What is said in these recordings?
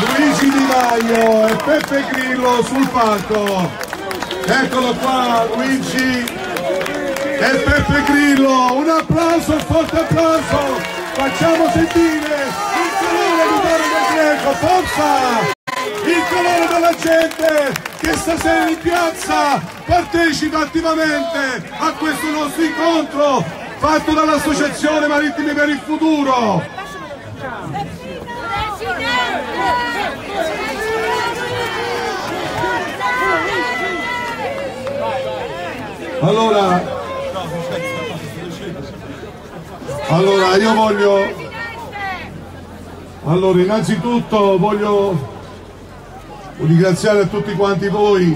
Luigi Di Maio e Beppe Grillo sul palco. Eccolo qua, Luigi e Beppe Grillo. Un applauso, un forte applauso. Facciamo sentire il colore di Torre del Greco, forza! Il colore della gente che stasera in piazza partecipa attivamente a questo nostro incontro fatto dall'Associazione Marittime per il Futuro. Allora io voglio... Allora, innanzitutto voglio ringraziare a tutti quanti voi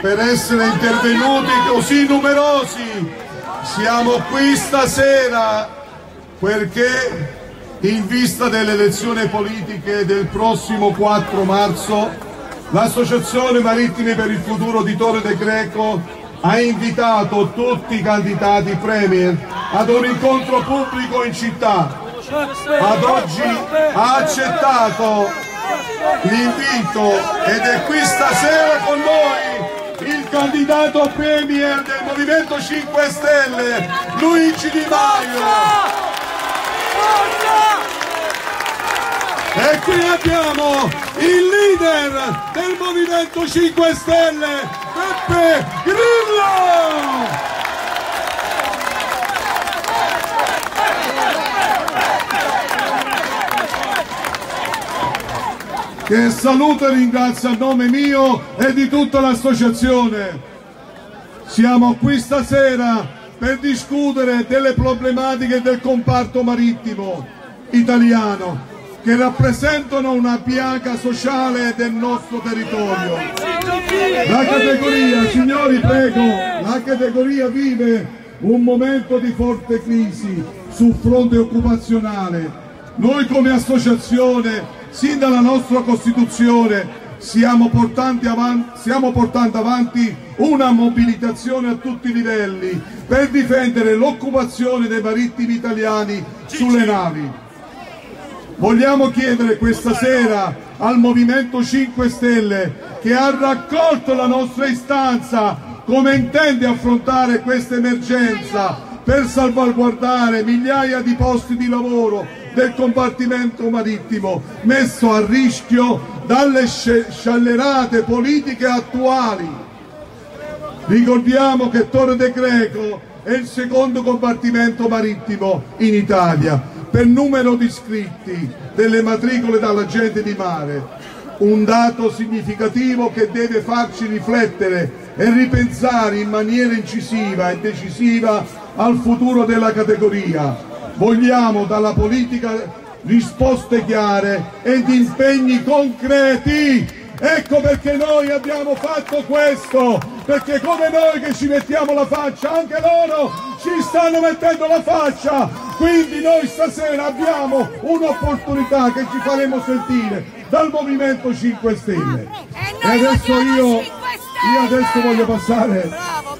per essere intervenuti così numerosi. Siamo qui stasera perché in vista delle elezioni politiche del prossimo 4 marzo l'Associazione Marittime per il Futuro di Torre del Greco ha invitato tutti i candidati premier ad un incontro pubblico in città. Ad oggi ha accettato l'invito ed è qui stasera con noi il candidato premier del Movimento 5 Stelle, Luigi Di Maio. E qui abbiamo il leader del Movimento 5 Stelle, Beppe Grillo. Che saluto e ringrazio a nome mio e di tutta l'associazione. Siamo qui stasera per discutere delle problematiche del comparto marittimo italiano che rappresentano una piaga sociale del nostro territorio. La categoria, signori, prego, la categoria vive un momento di forte crisi sul fronte occupazionale. Noi come associazione, sin dalla nostra Costituzione, stiamo portando avanti una mobilitazione a tutti i livelli per difendere l'occupazione dei marittimi italiani sulle navi. Vogliamo chiedere questa sera al Movimento 5 Stelle, che ha raccolto la nostra istanza, come intende affrontare questa emergenza per salvaguardare migliaia di posti di lavoro del compartimento marittimo messo a rischio dalle scellerate politiche attuali. Ricordiamo che Torre del Greco è il secondo compartimento marittimo in Italia per numero di iscritti delle matricole dalla gente di mare, un dato significativo che deve farci riflettere e ripensare in maniera incisiva e decisiva al futuro della categoria. Vogliamo dalla politica risposte chiare ed impegni concreti. Ecco perché noi abbiamo fatto questo, perché come noi che ci mettiamo la faccia, anche loro ci stanno mettendo la faccia. Quindi noi stasera abbiamo un'opportunità che ci faremo sentire dal Movimento 5 Stelle. E adesso io voglio passare,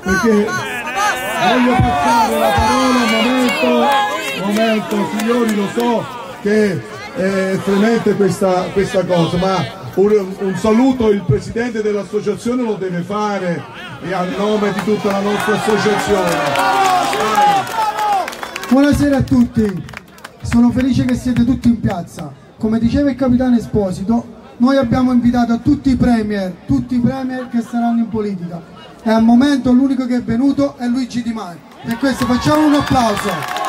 perché voglio passare la parola a Momento, signori, lo so che è fremente questa cosa, ma un saluto il presidente dell'associazione lo deve fare e a nome di tutta la nostra associazione. Buonasera a tutti, sono felice che siete tutti in piazza. Come diceva il capitano Esposito, noi abbiamo invitato tutti i premier che saranno in politica e al momento l'unico che è venuto è Luigi Di Maio. Per questo facciamo un applauso.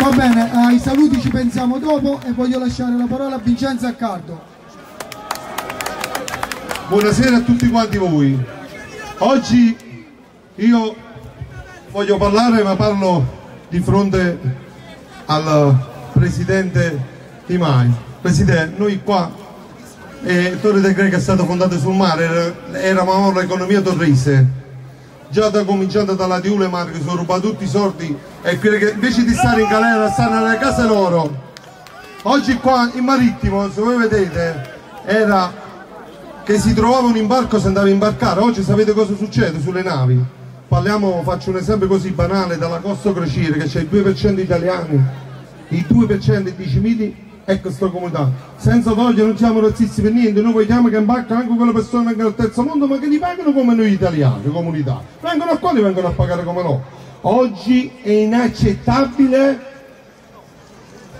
Va bene, ai saluti ci pensiamo dopo e voglio lasciare la parola a Vincenzo Accardo. Buonasera a tutti quanti voi. Oggi io voglio parlare, ma parlo di fronte al presidente Di Maio. Presidente, noi qua Torre del Greco è stato fondato sul mare, eravamo l'economia torrese. Già da cominciando dalla Deiulemar che sono rubato tutti i soldi e quelli che invece di stare in galera stanno nelle case loro. Oggi qua in marittimo, se voi vedete, era che si trovavano in barco, si andava a imbarcare. Oggi sapete cosa succede sulle navi? Parliamo, faccio un esempio così banale, dalla Costa Crociere, che c'è il 2% italiani, il 2% 10.000 extracomunitari. Senza togliere, non siamo razzisti per niente, noi vogliamo che imbarcano anche quelle persone che vengono dal terzo mondo, ma che li pagano come noi italiani, comunità. Vengono a quali vengono a pagare come no. Oggi è inaccettabile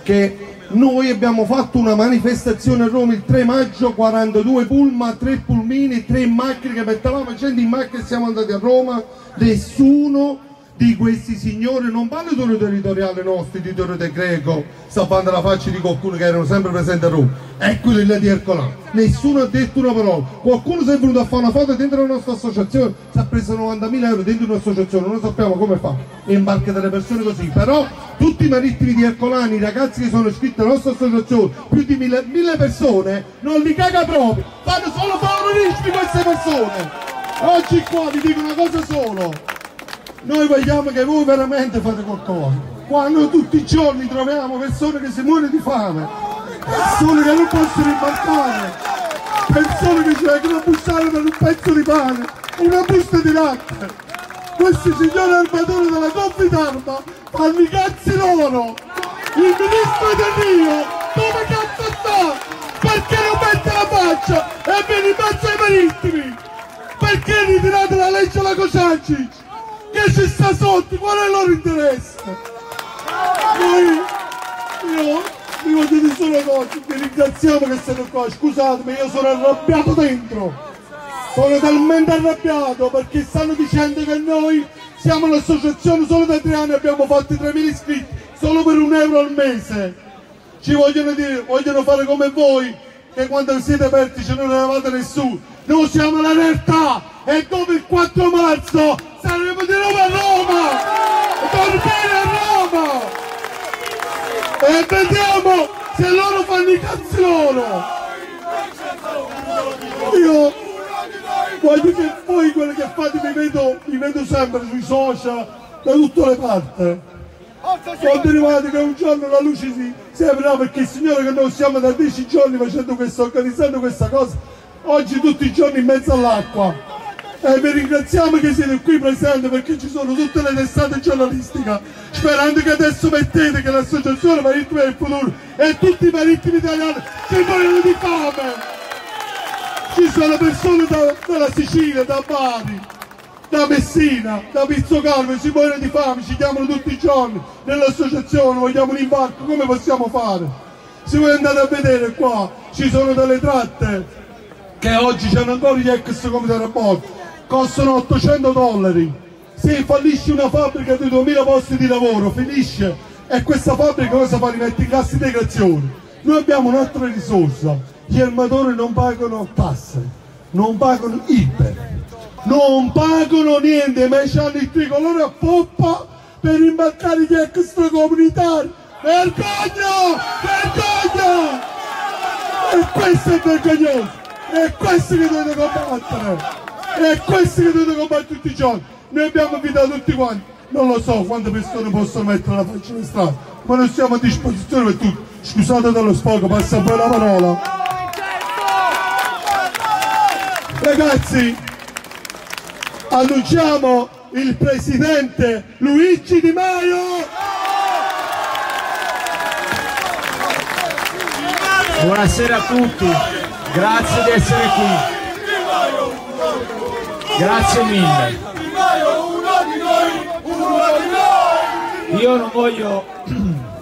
che noi abbiamo fatto una manifestazione a Roma il 3 maggio, 42 pullman, 3 pulmini, 3 macchine che mettavamo gente in macchina e siamo andati a Roma. Nessuno di questi signori, non parlo di uno territoriale nostro, di Torre del Greco, salvando la faccia di qualcuno che erano sempre presenti a Roma, ecco quelli di Ercolano, nessuno ha detto una parola. Qualcuno si è venuto a fare una foto dentro la nostra associazione, si è preso 90.000 euro dentro un'associazione, non sappiamo come fa, imbarca delle persone così. Però tutti i marittimi di Ercolano, i ragazzi che sono iscritti alla nostra associazione, più di 1.000 persone, non li caga proprio, fanno solo favoristi queste persone. Oggi qua vi dico una cosa solo: noi vogliamo che voi veramente fate qualcosa. Qua noi tutti i giorni troviamo persone che si muoiono di fame, persone che non possono imbarcare, persone che ci vengono a bussare per un pezzo di pane, una busta di latte. Questi signori armatori della Confidarma fanno i cazzi loro. Il ministro Del Rio dove cazzo sta? Perché non mette la faccia e viene in mezzo ai marittimi? Perché ritirate la legge alla Cociacci? Che ci sta sotto? Qual è il loro interesse? Io vi voglio dire solo una cosa, vi ringraziamo che siete qua, scusatemi, io sono arrabbiato dentro, sono talmente arrabbiato perché stanno dicendo che noi siamo un'associazione solo da 3 anni e abbiamo fatto 3.000 iscritti solo per 1 euro al mese. Ci vogliono dire, vogliono fare come voi, che quando siete vertici non eravate nessuno. Noi siamo la realtà e dopo il 4 marzo saremo di nuovo a Roma, tornare a Roma e vediamo se loro fanno i cazzi loro. Io voglio che voi quello che fate vi vedo sempre sui social, da tutte le parti. Quando arrivate che un giorno la luce si aprirà, perché il signore che noi siamo da 10 giorni facendo questo, organizzando questa cosa, oggi tutti i giorni in mezzo all'acqua. E vi ringraziamo che siete qui presenti, perché ci sono tutte le testate giornalistiche, sperando che adesso mettete che l'associazione Marittime del Futuro e tutti i marittimi italiani si muoiono di fame. Ci sono persone dalla Sicilia, da Bari, da Messina, da Pizzocarne, si muoiono di fame, ci chiamano tutti i giorni nell'associazione, vogliamo l'imbarco, come possiamo fare? Se voi andate a vedere qua ci sono delle tratte che oggi c'hanno ancora gli ex comitati a bordo, costano $800. Se fallisce una fabbrica di 2000 posti di lavoro, finisce, e questa fabbrica cosa fa? Rimette in cassa integrazione. Noi abbiamo un'altra risorsa: gli armatori non pagano tasse, non pagano IRPEF, non pagano niente, ma hanno il tricolore a poppa per imbarcare gli extracomunitari. Vergogna! Vergogna! E questo è vergognoso, è questo che dovete combattere, è questo che dovete combattere tutti i giorni. Noi abbiamo invitato tutti quanti, non lo so quante persone possono mettere la faccia in strada, ma noi siamo a disposizione per tutti. Scusate dallo sfogo, passa poi la parola. Ragazzi, annunciamo il presidente Luigi Di Maio. Buonasera a tutti, grazie di essere qui. Grazie mille. Io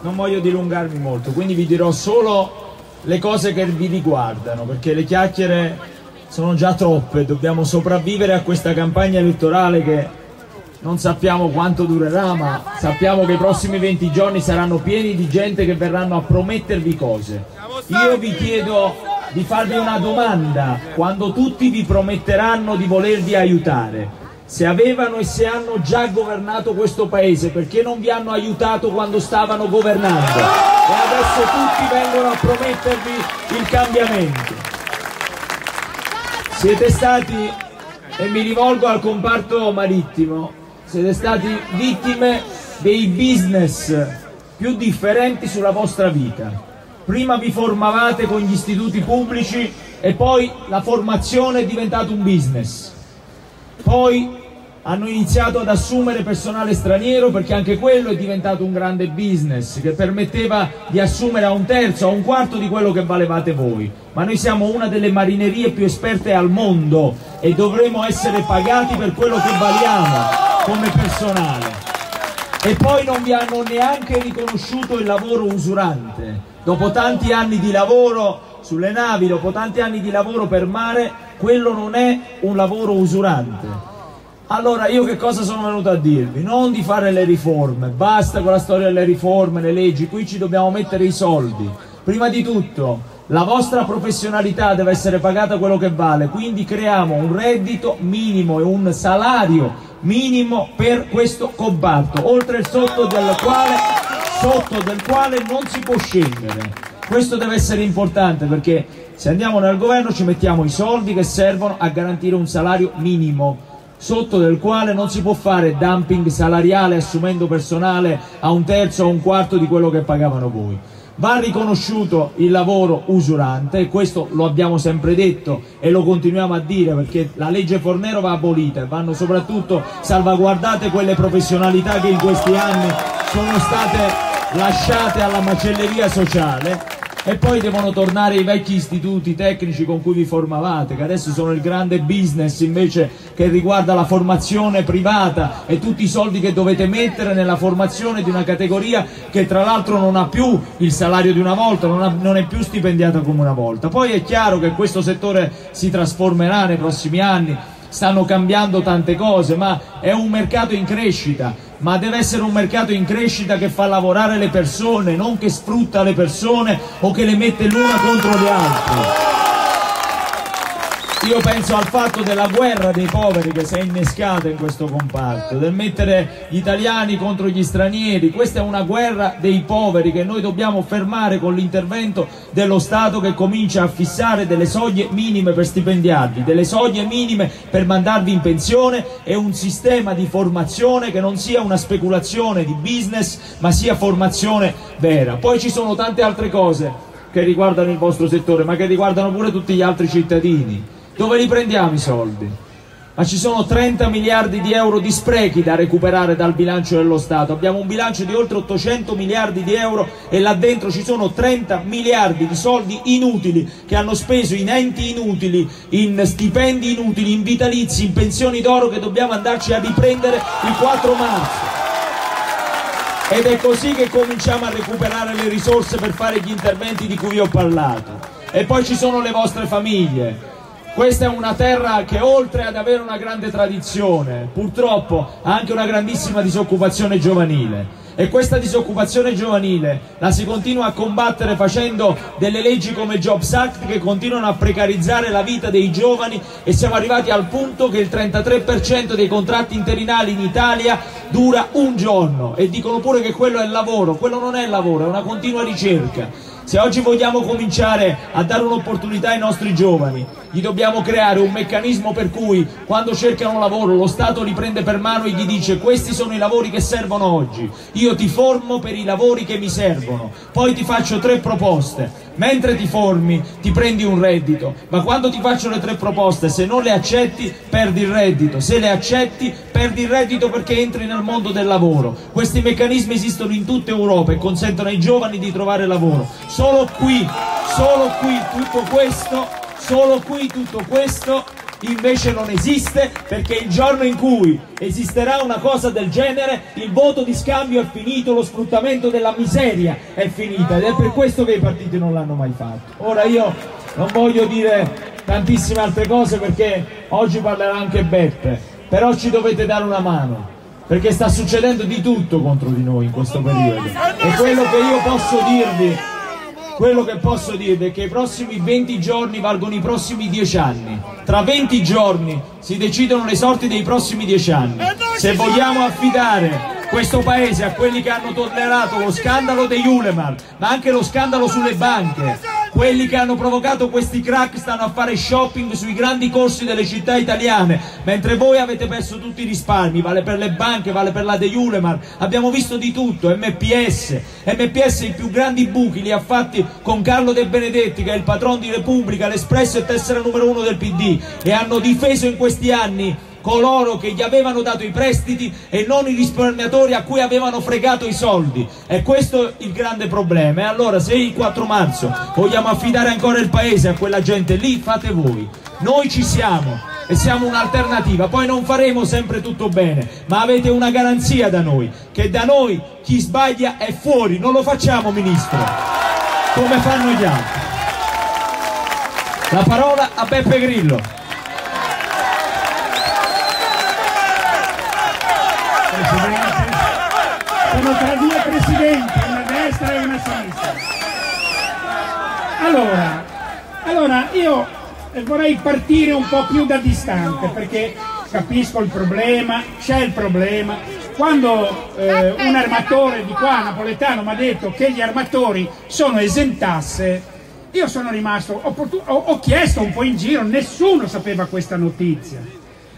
non voglio dilungarmi molto, quindi vi dirò solo le cose che vi riguardano, perché le chiacchiere sono già troppe, dobbiamo sopravvivere a questa campagna elettorale che non sappiamo quanto durerà, ma sappiamo che i prossimi 20 giorni saranno pieni di gente che verranno a promettervi cose. Io vi chiedo di farvi una domanda: quando tutti vi prometteranno di volervi aiutare, se avevano e se hanno già governato questo paese, perché non vi hanno aiutato quando stavano governando? E adesso tutti vengono a promettervi il cambiamento. Siete stati, e mi rivolgo al comparto marittimo, siete stati vittime dei business più differenti sulla vostra vita. Prima vi formavate con gli istituti pubblici e poi la formazione è diventata un business. Poi hanno iniziato ad assumere personale straniero, perché anche quello è diventato un grande business che permetteva di assumere a un terzo, a un quarto di quello che valevate voi. Ma noi siamo una delle marinerie più esperte al mondo e dovremo essere pagati per quello che valiamo come personale. E poi non vi hanno neanche riconosciuto il lavoro usurante. Dopo tanti anni di lavoro sulle navi, dopo tanti anni di lavoro per mare, quello non è un lavoro usurante. Allora io che cosa sono venuto a dirvi? Non di fare le riforme, basta con la storia delle riforme, le leggi, qui ci dobbiamo mettere i soldi. Prima di tutto la vostra professionalità deve essere pagata quello che vale, quindi creiamo un reddito minimo e un salario minimo per questo comparto, oltre il sotto del quale non si può scendere. Questo deve essere importante, perché se andiamo nel governo ci mettiamo i soldi che servono a garantire un salario minimo, sotto del quale non si può fare dumping salariale assumendo personale a un terzo o a un quarto di quello che pagavano voi. Va riconosciuto il lavoro usurante, e questo lo abbiamo sempre detto e lo continuiamo a dire, perché la legge Fornero va abolita e vanno soprattutto salvaguardate quelle professionalità che in questi anni sono state lasciate alla macelleria sociale. E poi devono tornare i vecchi istituti tecnici con cui vi formavate, che adesso sono il grande business invece che riguarda la formazione privata e tutti i soldi che dovete mettere nella formazione di una categoria che tra l'altro non ha più il salario di una volta, non è più stipendiata come una volta. Poi è chiaro che questo settore si trasformerà nei prossimi anni, stanno cambiando tante cose, ma è un mercato in crescita. Ma deve essere un mercato in crescita che fa lavorare le persone, non che sfrutta le persone o che le mette l'una contro le altre. Io penso al fatto della guerra dei poveri che si è innescata in questo comparto, del mettere gli italiani contro gli stranieri. Questa è una guerra dei poveri che noi dobbiamo fermare con l'intervento dello Stato, che comincia a fissare delle soglie minime per stipendiarvi, delle soglie minime per mandarvi in pensione, e un sistema di formazione che non sia una speculazione di business ma sia formazione vera. Poi ci sono tante altre cose che riguardano il vostro settore ma che riguardano pure tutti gli altri cittadini. Dove li prendiamo i soldi? Ma ci sono 30 miliardi di euro di sprechi da recuperare dal bilancio dello Stato. Abbiamo un bilancio di oltre 800 miliardi di euro e là dentro ci sono 30 miliardi di soldi inutili che hanno speso in enti inutili, in stipendi inutili, in vitalizi, in pensioni d'oro, che dobbiamo andarci a riprendere il 4 marzo. Ed è così che cominciamo a recuperare le risorse per fare gli interventi di cui vi ho parlato. E poi ci sono le vostre famiglie. Questa è una terra che, oltre ad avere una grande tradizione, purtroppo ha anche una grandissima disoccupazione giovanile, e questa disoccupazione giovanile la si continua a combattere facendo delle leggi come Jobs Act che continuano a precarizzare la vita dei giovani, e siamo arrivati al punto che il 33% dei contratti interinali in Italia dura un giorno, e dicono pure che quello è lavoro. Quello non è lavoro, è una continua ricerca. Se oggi vogliamo cominciare a dare un'opportunità ai nostri giovani, gli dobbiamo creare un meccanismo per cui quando cercano lavoro lo Stato li prende per mano e gli dice: questi sono i lavori che servono oggi, io ti formo per i lavori che mi servono, poi ti faccio tre proposte. Mentre ti formi ti prendi un reddito, ma quando ti faccio le tre proposte, se non le accetti perdi il reddito, se le accetti perdi il reddito, perché entri nel mondo del lavoro. Questi meccanismi esistono in tutta Europa e consentono ai giovani di trovare lavoro. Solo qui tutto questo invece non esiste, perché il giorno in cui esisterà una cosa del genere il voto di scambio è finito, lo sfruttamento della miseria è finita, ed è per questo che i partiti non l'hanno mai fatto. Ora io non voglio dire tantissime altre cose perché oggi parlerà anche Beppe, però ci dovete dare una mano, perché sta succedendo di tutto contro di noi in questo periodo, e quello che io posso dirvi, quello che posso dirvi è che i prossimi 20 giorni valgono i prossimi 10 anni. Tra 20 giorni si decidono le sorti dei prossimi 10 anni. Se vogliamo affidare questo paese a quelli che hanno tollerato lo scandalo Deiulemar, ma anche lo scandalo sulle banche, quelli che hanno provocato questi crack stanno a fare shopping sui grandi corsi delle città italiane, mentre voi avete perso tutti i risparmi. Vale per le banche, vale per la Deiulemar, abbiamo visto di tutto. MPS i più grandi buchi li ha fatti con Carlo De Benedetti, che è il patrono di Repubblica, l'espresso e tessera numero 1 del PD, e hanno difeso in questi anni coloro che gli avevano dato i prestiti e non i risparmiatori a cui avevano fregato i soldi. E questo è il grande problema. E allora se il 4 marzo vogliamo affidare ancora il paese a quella gente lì, fate voi. Noi ci siamo e siamo un'alternativa, poi non faremo sempre tutto bene, ma avete una garanzia da noi, che da noi chi sbaglia è fuori, non lo facciamo ministro, come fanno gli altri. La parola a Beppe Grillo. Presidente, sono tra due presidenti, una destra e una sinistra. Allora io vorrei partire un po' più da distante, perché capisco il problema, c'è il problema. Quando un armatore di qua, napoletano, mi ha detto che gli armatori sono esentasse, io sono rimasto, ho chiesto un po' in giro, nessuno sapeva questa notizia.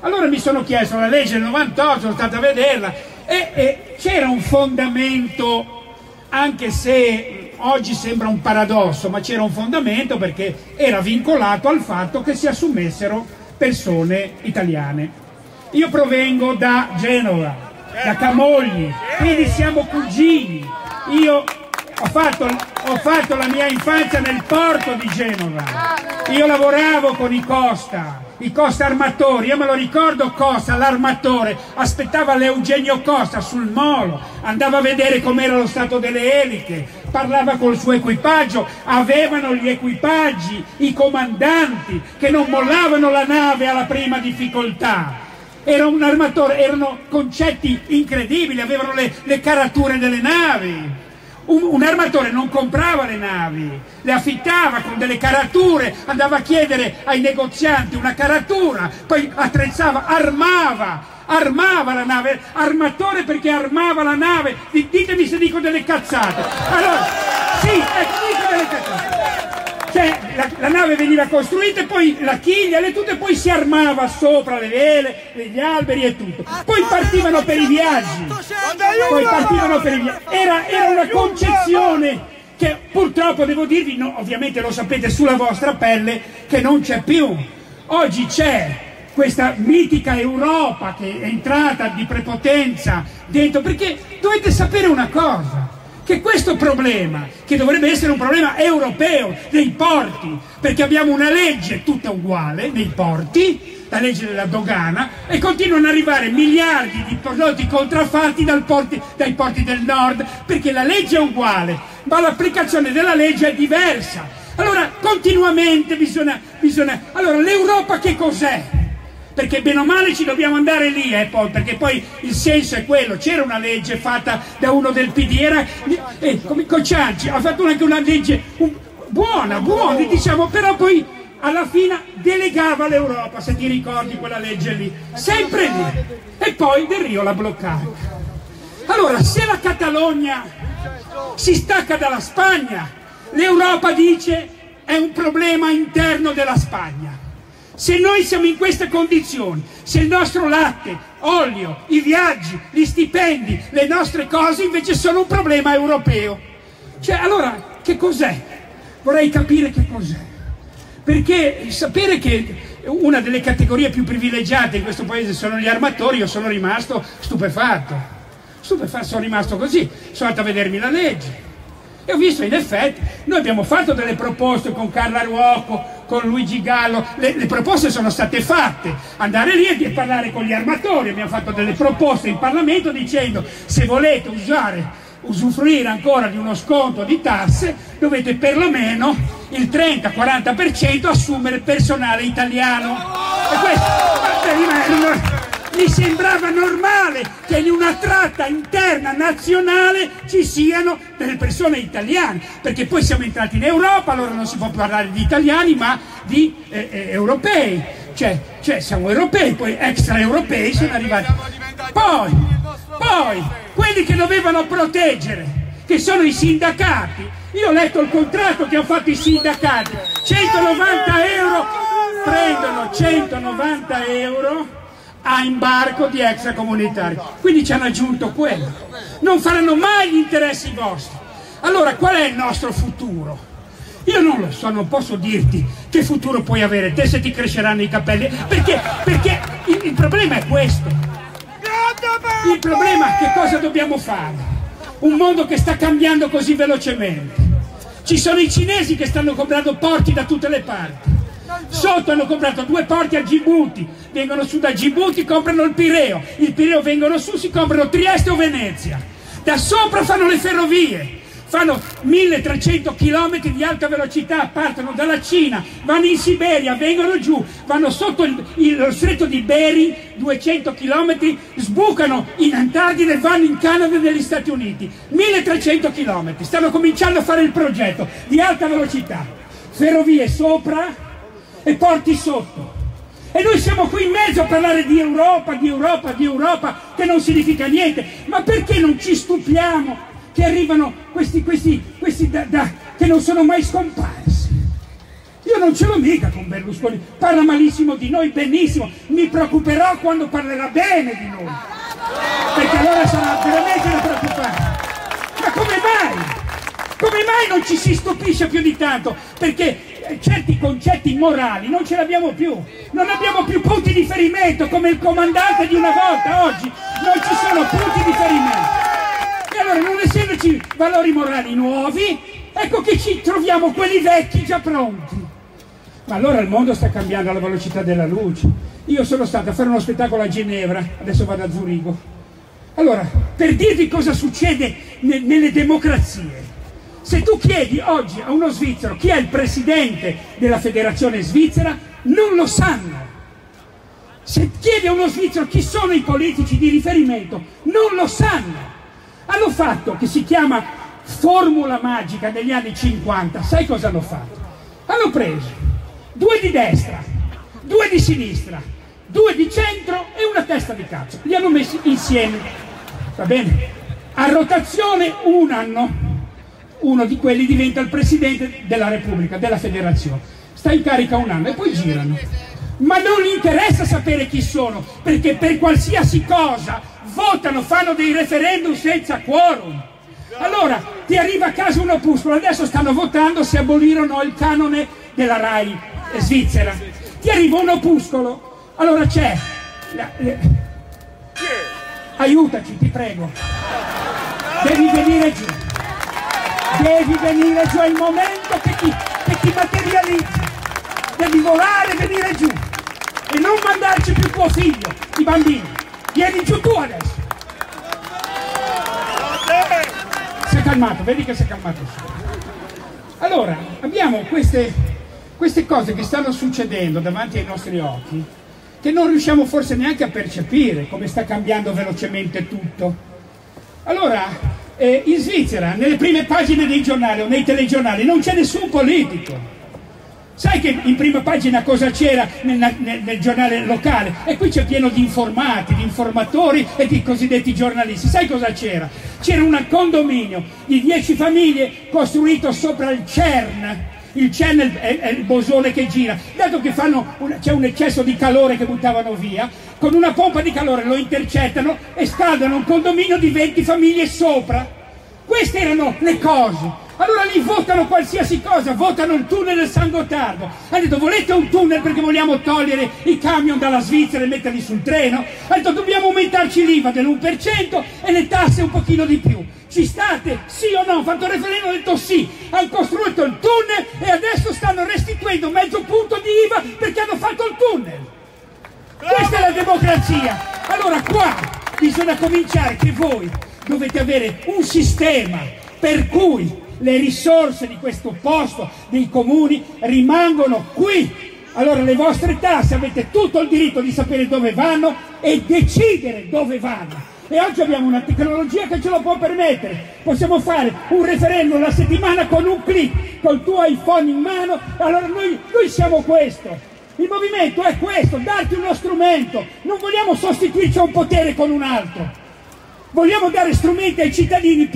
Allora mi sono chiesto, la legge del 98, sono stato a vederla e c'era un fondamento, anche se oggi sembra un paradosso, ma c'era un fondamento perché era vincolato al fatto che si assumessero persone italiane. Io provengo da Genova, da Camogli, quindi siamo cugini. Io ho fatto la mia infanzia nel porto di Genova, io lavoravo con i Costa armatori, io me lo ricordo Costa, l'armatore, aspettava l'Eugenio Costa sul molo, andava a vedere com'era lo stato delle eliche, parlava col suo equipaggio, avevano gli equipaggi, i comandanti che non mollavano la nave alla prima difficoltà. Era un armatore, erano concetti incredibili, avevano le carature delle navi. Un armatore non comprava le navi, le affittava con delle carature, andava a chiedere ai negozianti una caratura, poi attrezzava, armava la nave, armatore perché armava la nave. Ditemi se dico delle cazzate. Allora, sì, dico delle cazzate. Cioè, la nave veniva costruita e poi la chiglia, le tute, poi si armava sopra le vele, gli alberi e tutto. Poi partivano per i viaggi. Era una concezione che purtroppo devo dirvi, no, ovviamente lo sapete sulla vostra pelle, che non c'è più. Oggi c'è questa mitica Europa che è entrata di prepotenza dentro, perché dovete sapere una cosa, che questo problema, che dovrebbe essere un problema europeo dei porti, perché abbiamo una legge tutta uguale nei porti, la legge della dogana, e continuano ad arrivare miliardi di prodotti contraffatti dai porti del nord, perché la legge è uguale, ma l'applicazione della legge è diversa. Allora continuamente allora l'Europa che cos'è? Perché bene o male ci dobbiamo andare lì, poi, perché poi il senso è quello. C'era una legge fatta da uno del PD, era come Cocianci, ha fatto anche una legge buona, diciamo, però poi alla fine delegava l'Europa, se ti ricordi quella legge lì, sempre lì, e poi Del Rio l'ha bloccata. Allora se la Catalogna si stacca dalla Spagna, l'Europa dice è un problema interno della Spagna. Se noi siamo in queste condizioni, se il nostro latte, olio, i viaggi, gli stipendi, le nostre cose invece sono un problema europeo, cioè allora che cos'è? Vorrei capire che cos'è, perché sapere che una delle categorie più privilegiate in questo paese sono gli armatori, io sono rimasto stupefatto, sono rimasto così, sono andato a vedermi la legge e ho visto in effetti, noi abbiamo fatto delle proposte con Carlo Ruocco, con Luigi Gallo, le proposte sono state fatte, andare lì e parlare con gli armatori, abbiamo fatto delle proposte in Parlamento dicendo se volete usufruire ancora di uno sconto di tasse dovete perlomeno il 30-40% assumere personale italiano. E questo mi sembrava normale che in una tratta interna nazionale ci siano delle persone italiane, perché poi siamo entrati in Europa, allora non si può parlare di italiani ma di europei, cioè siamo europei, poi extraeuropei sono arrivati. Poi quelli che dovevano proteggere, che sono i sindacati, io ho letto il contratto che hanno fatto i sindacati, 190 euro, prendono 190 euro a imbarco di extracomunitari, quindi ci hanno aggiunto quello, non faranno mai gli interessi vostri. Allora qual è il nostro futuro? Io non lo so, non posso dirti che futuro puoi avere te se ti cresceranno i capelli, perché il problema è questo. Il problema è che cosa dobbiamo fare? Un mondo che sta cambiando così velocemente. Ci sono i cinesi che stanno comprando porti da tutte le parti. Sotto hanno comprato 2 porti a Gibuti, vengono su da Gibuti, comprano il Pireo vengono su, si comprano Trieste o Venezia. Da sopra fanno le ferrovie, fanno 1300 km di alta velocità, partono dalla Cina, vanno in Siberia, vengono giù, vanno sotto lo stretto di Bering, 200 km, sbucano in Antartide e vanno in Canada e negli Stati Uniti. 1300 km, stanno cominciando a fare il progetto di alta velocità, ferrovie sopra e porti sotto, e noi siamo qui in mezzo a parlare di Europa, di Europa, di Europa, che non significa niente. Ma perché non ci stupiamo che arrivano questi che non sono mai scomparsi? Io non ce l'ho mica con Berlusconi, parla malissimo di noi, benissimo, mi preoccuperò quando parlerà bene di noi, perché allora sarà veramente da preoccupare. Ma come mai non ci si stupisce più di tanto? Perché certi concetti morali non ce l'abbiamo più, non abbiamo più punti di riferimento come il comandante di una volta. Oggi non ci sono punti di riferimento, e allora, non essendoci valori morali nuovi, ecco che ci troviamo quelli vecchi già pronti. Ma allora il mondo sta cambiando alla velocità della luce. Io sono stato a fare uno spettacolo a Ginevra, adesso vado a Zurigo. Allora, per dirvi cosa succede nelle democrazie. Se tu chiedi oggi a uno svizzero chi è il presidente della federazione svizzera, non lo sanno. Se chiedi a uno svizzero chi sono i politici di riferimento, non lo sanno. Hanno fatto, che si chiama formula magica degli anni 50, sai cosa hanno fatto? Hanno preso 2 di destra, 2 di sinistra, 2 di centro e una testa di cazzo. Li hanno messi insieme, va bene? A rotazione un anno. Uno di quelli diventa il presidente della Repubblica, della federazione, sta in carica un anno e poi girano. Ma non gli interessa sapere chi sono, perché per qualsiasi cosa votano, fanno dei referendum senza quorum. Allora ti arriva a casa un opuscolo, adesso stanno votando se abolire o no il canone della RAI svizzera. Ti arriva un opuscolo, allora c'è aiutaci, ti prego, devi venire giù. Devi venire giù, è il momento che ti materializzi, devi volare e venire giù e non mandarci più tuo figlio, i bambini, vieni giù tu adesso. Si è calmato, vedi che si è calmato. Allora, abbiamo queste cose che stanno succedendo davanti ai nostri occhi, che non riusciamo forse neanche a percepire come sta cambiando velocemente tutto. Allora, in Svizzera, nelle prime pagine dei giornali o nei telegiornali, non c'è nessun politico. Sai che in prima pagina cosa c'era nel giornale locale? E qui c'è pieno di informati, di informatori e di cosiddetti giornalisti. Sai cosa c'era? C'era un condominio di 10 famiglie costruito sopra il CERN. Il CERN è il bosone che gira. Dato che c'è un eccesso di calore che buttavano via, con una pompa di calore lo intercettano e scaldano un condominio di 20 famiglie sopra. Queste erano le cose. Allora lì votano qualsiasi cosa, votano il tunnel del San Gotardo. Ha detto: volete un tunnel perché vogliamo togliere i camion dalla Svizzera e metterli sul treno? Ha detto: dobbiamo aumentarci l'IVA dell'1% e le tasse un pochino di più. Ci state? Sì o no? Ho fatto il referendum, ho detto sì, hanno costruito il tunnel e adesso stanno restituendo mezzo punto di IVA perché hanno fatto il tunnel. Questa è la democrazia. Allora qua bisogna cominciare, che voi dovete avere un sistema per cui le risorse di questo posto, dei comuni, rimangono qui. Allora le vostre tasse, avete tutto il diritto di sapere dove vanno e decidere dove vanno. E oggi abbiamo una tecnologia che ce lo può permettere. Possiamo fare un referendum alla settimana con un click, col tuo iPhone in mano. Allora noi siamo questo. Il movimento è questo, darti uno strumento. Non vogliamo sostituirci a un potere con un altro. Vogliamo dare strumenti ai cittadini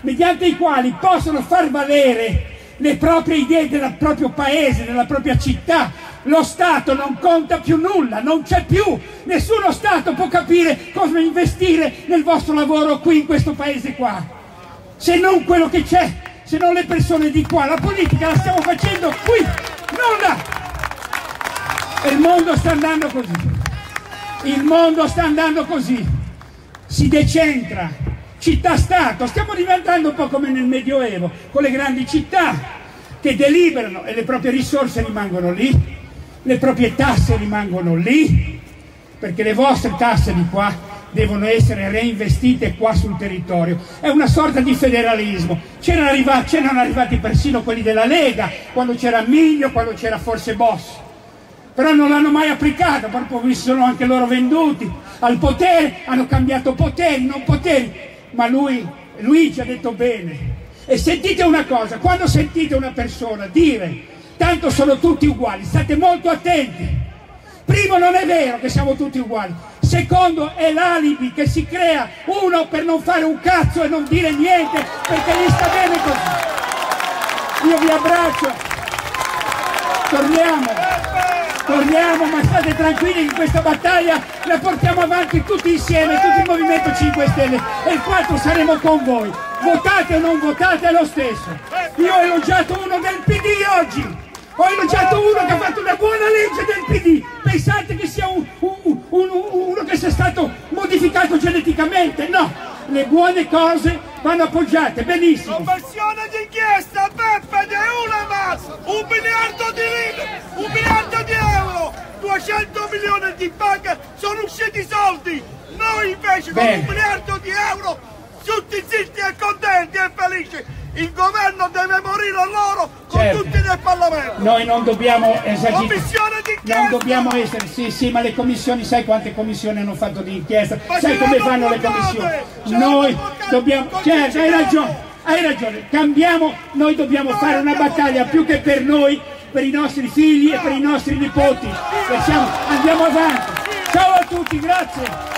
mediante i quali possono far valere le proprie idee del proprio paese, della propria città. Lo Stato non conta più nulla, non c'è più, nessuno Stato può capire cosa investire nel vostro lavoro qui in questo paese qua, se non quello che c'è, se no le persone di qua. La politica la stiamo facendo qui, non là. E il mondo sta andando così. Il mondo sta andando così. Si decentra. Città-stato. Stiamo diventando un po' come nel Medioevo, con le grandi città che deliberano e le proprie risorse rimangono lì, le proprie tasse rimangono lì, perché le vostre tasse di qua devono essere reinvestite qua sul territorio. È una sorta di federalismo. C'erano arrivati persino quelli della Lega, quando c'era Miglio, quando c'era forse Bossi, però non l'hanno mai applicata, proprio si sono anche loro venduti al potere, hanno cambiato poteri, non poteri, ma Luigi ha detto bene. E sentite una cosa, quando sentite una persona dire tanto sono tutti uguali, state molto attenti. Primo, non è vero che siamo tutti uguali. Secondo, è l'alibi che si crea uno per non fare un cazzo e non dire niente, perché gli sta bene così. Io vi abbraccio, torniamo, ma state tranquilli che questa battaglia la portiamo avanti tutti insieme, tutto il Movimento 5 Stelle, e il 4 saremo con voi. Votate o non votate è lo stesso. Io ho elogiato uno del PD oggi. Ho elogiato uno che ha fatto una buona legge del PD, pensate che sia uno che sia stato modificato geneticamente, no, le buone cose vanno appoggiate, benissimo. Commissione d'inchiesta Beppe Deiulemar, 1 miliardo di euro, 200 milioni di banca, sono usciti soldi, noi invece con 1 miliardo di euro, tutti zitti e contenti e felici. Il governo deve morire a loro con tutti nel Parlamento. Noi non dobbiamo esagerare. Commissione d'inchiesta. Non dobbiamo essere, sì, ma le commissioni, sai quante commissioni hanno fatto di inchiesta? Ma sai come fanno le commissioni? Noi dobbiamo, certo, hai ragione, cambiamo, noi dobbiamo fare una battaglia più che per noi, per i nostri figli e per i nostri nipoti. Andiamo avanti. Ciao a tutti, grazie.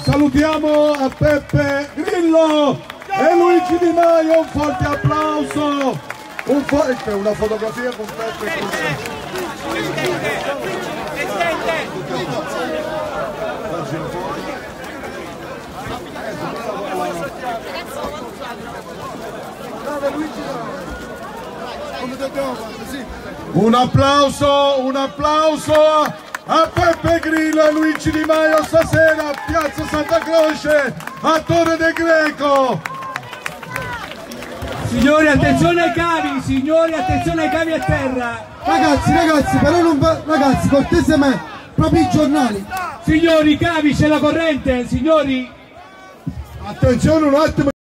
Salutiamo a Beppe Grillo e Luigi Di Maio, un forte applauso, una fotografia con Beppe Grillo. Un applauso a Beppe Grillo e Luigi Di Maio stasera a Piazza Santa Croce, a Torre del Greco. Signori, attenzione ai cavi, signori, attenzione ai cavi a terra. Ragazzi, però non va, ragazzi, cortesemente, proprio i giornali. Signori, cavi, c'è la corrente, signori. Attenzione un attimo.